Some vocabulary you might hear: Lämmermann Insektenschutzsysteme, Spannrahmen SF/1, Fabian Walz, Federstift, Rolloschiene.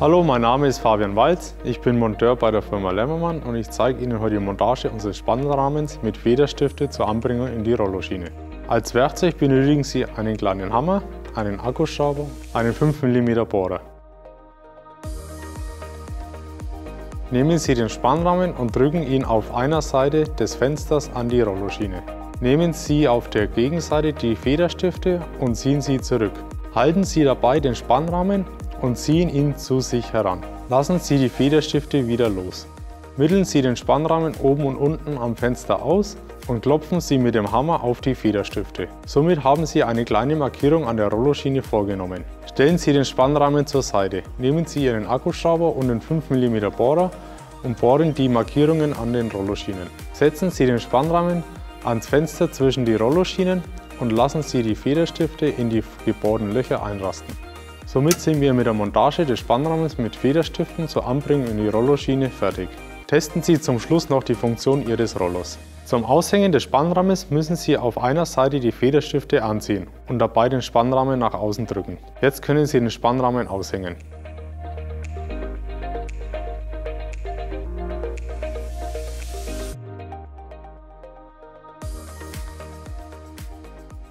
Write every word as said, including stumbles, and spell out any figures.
Hallo, mein Name ist Fabian Walz, ich bin Monteur bei der Firma Lämmermann und ich zeige Ihnen heute die Montage unseres Spannrahmens mit Federstifte zur Anbringung in die Rolloschiene. Als Werkzeug benötigen Sie einen kleinen Hammer, einen Akkuschrauber, einen fünf Millimeter Bohrer. Nehmen Sie den Spannrahmen und drücken ihn auf einer Seite des Fensters an die Rolloschiene. Nehmen Sie auf der Gegenseite die Federstifte und ziehen sie zurück. Halten Sie dabei den Spannrahmen und ziehen ihn zu sich heran. Lassen Sie die Federstifte wieder los. Mitteln Sie den Spannrahmen oben und unten am Fenster aus und klopfen Sie mit dem Hammer auf die Federstifte. Somit haben Sie eine kleine Markierung an der Rolloschiene vorgenommen. Stellen Sie den Spannrahmen zur Seite. Nehmen Sie Ihren Akkuschrauber und den fünf Millimeter Bohrer und bohren die Markierungen an den Rolloschienen. Setzen Sie den Spannrahmen ans Fenster zwischen die Rolloschienen und lassen Sie die Federstifte in die gebohrten Löcher einrasten. Somit sind wir mit der Montage des Spannrahmens mit Federstiften zur Anbringung in die Rolloschiene fertig. Testen Sie zum Schluss noch die Funktion Ihres Rollos. Zum Aushängen des Spannrahmens müssen Sie auf einer Seite die Federstifte anziehen und dabei den Spannrahmen nach außen drücken. Jetzt können Sie den Spannrahmen aushängen.